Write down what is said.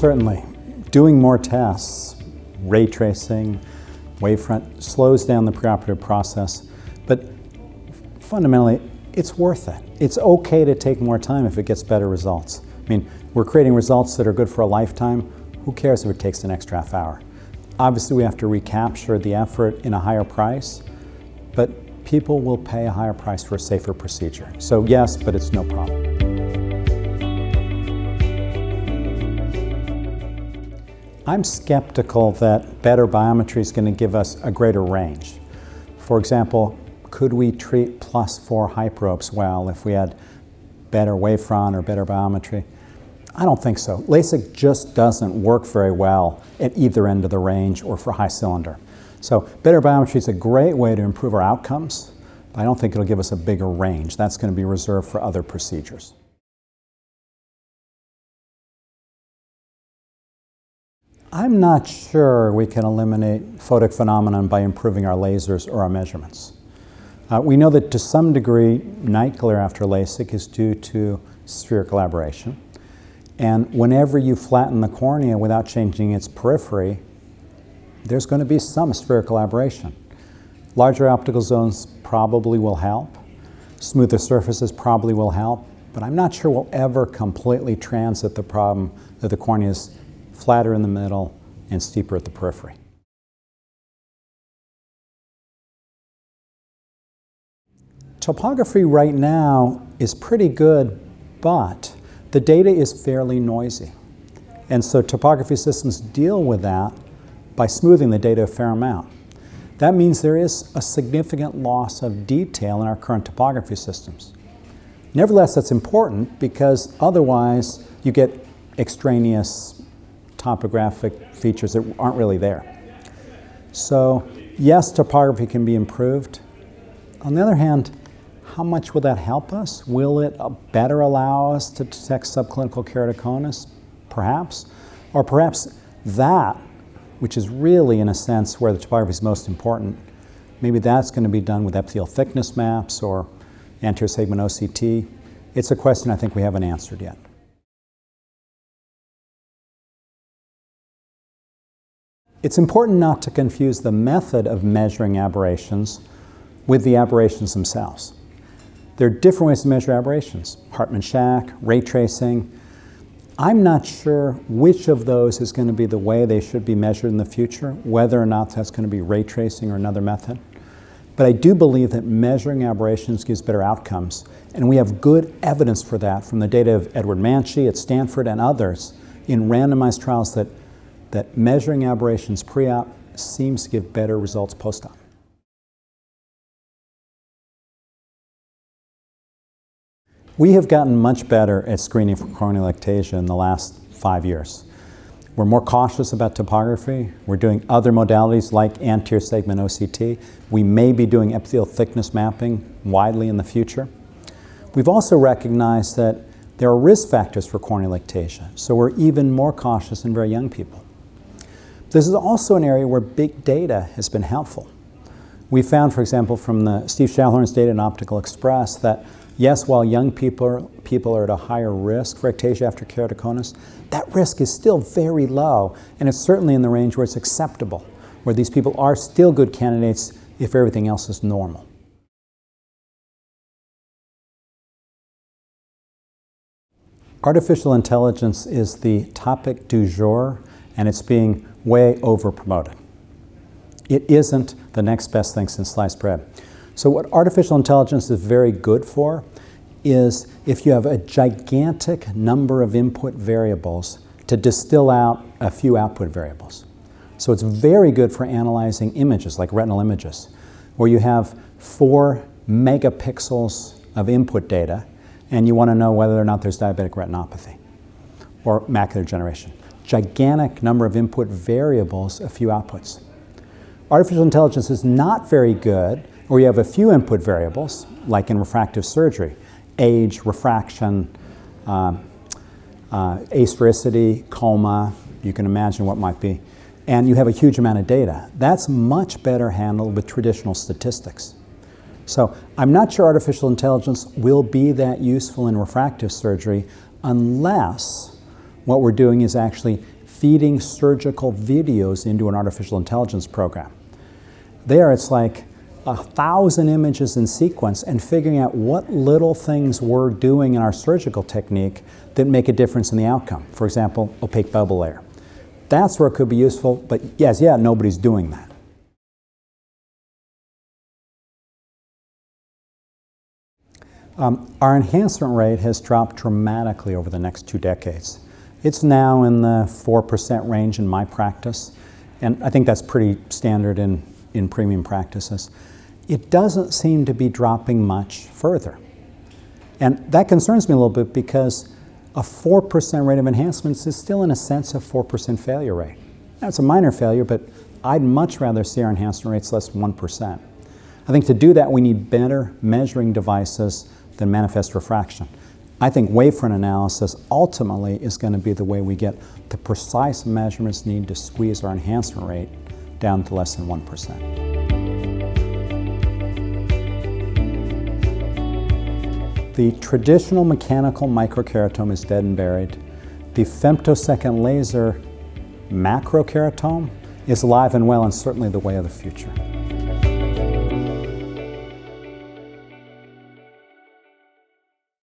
certainly. Doing more tests, ray tracing, wavefront, slows down the preoperative process, but fundamentally, it's worth it. It's okay to take more time if it gets better results. I mean, we're creating results that are good for a lifetime. Who cares if it takes an extra half hour? Obviously, we have to recapture the effort in a higher price, but people will pay a higher price for a safer procedure. So yes, but it's no problem. I'm skeptical that better biometry is going to give us a greater range. For example, could we treat +4 hyperopes well if we had better wavefront or better biometry? I don't think so. LASIK just doesn't work very well at either end of the range or for high cylinder. So better biometry is a great way to improve our outcomes, but I don't think it'll give us a bigger range. That's going to be reserved for other procedures. I'm not sure we can eliminate photic phenomenon by improving our lasers or our measurements. We know that to some degree, night glare after LASIK is due to spherical aberration. And whenever you flatten the cornea without changing its periphery, there's going to be some spherical aberration. Larger optical zones probably will help. Smoother surfaces probably will help. But I'm not sure we'll ever completely transit the problem that the cornea is flatter in the middle and steeper at the periphery. Topography right now is pretty good, but the data is fairly noisy. And so topography systems deal with that by smoothing the data a fair amount. That means there is a significant loss of detail in our current topography systems. Nevertheless, that's important because otherwise you get extraneous topographic features that aren't really there. So yes, topography can be improved. On the other hand, how much will that help us? Will it better allow us to detect subclinical keratoconus? Perhaps. Or perhaps that, which is really in a sense where the topography is most important, maybe that's going to be done with epithelial thickness maps or anterior segment OCT. It's a question I think we haven't answered yet. It's important not to confuse the method of measuring aberrations with the aberrations themselves. There are different ways to measure aberrations. Hartmann-Shack, ray tracing. I'm not sure which of those is going to be the way they should be measured in the future, whether or not that's going to be ray tracing or another method. But I do believe that measuring aberrations gives better outcomes, and we have good evidence for that from the data of Edward Manche at Stanford and others in randomized trials that measuring aberrations pre-op seems to give better results post-op. We have gotten much better at screening for corneal ectasia in the last 5 years. We're more cautious about topography. We're doing other modalities like anterior segment OCT. We may be doing epithelial thickness mapping widely in the future. We've also recognized that there are risk factors for corneal ectasia, so we're even more cautious in very young people. This is also an area where big data has been helpful. We found, for example, from the Steve Schallhorn's data in Optical Express that yes, while young people are at a higher risk for ectasia after keratoconus, that risk is still very low, and it's certainly in the range where it's acceptable, where these people are still good candidates if everything else is normal. Artificial intelligence is the topic du jour, and it's being way over-promoted. It isn't the next best thing since sliced bread. So what artificial intelligence is very good for is if you have a gigantic number of input variables to distill out a few output variables. So it's very good for analyzing images, like retinal images, where you have 4 megapixels of input data and you want to know whether or not there's diabetic retinopathy or macular degeneration. Gigantic number of input variables, a few outputs. Artificial intelligence is not very good where you have a few input variables, like in refractive surgery, age, refraction, asphericity, coma, you can imagine what might be, and you have a huge amount of data. That's much better handled with traditional statistics. So I'm not sure artificial intelligence will be that useful in refractive surgery unless what we're doing is actually feeding surgical videos into an artificial intelligence program. There, it's like 1,000 images in sequence and figuring out what little things we're doing in our surgical technique that make a difference in the outcome. For example, opaque bubble layer. That's where it could be useful, but nobody's doing that. Our enhancement rate has dropped dramatically over the next 2 decades. It's now in the 4% range in my practice, and I think that's pretty standard in premium practices. It doesn't seem to be dropping much further. And that concerns me a little bit because a 4% rate of enhancements is still, in a sense, a 4% failure rate. Now, it's a minor failure, but I'd much rather see our enhancement rates less than 1%. I think to do that, we need better measuring devices than manifest refraction. I think wavefront analysis ultimately is going to be the way we get the precise measurements needed to squeeze our enhancement rate down to less than 1%. The traditional mechanical microkeratome is dead and buried. The femtosecond laser macrokeratome is alive and well and certainly the way of the future.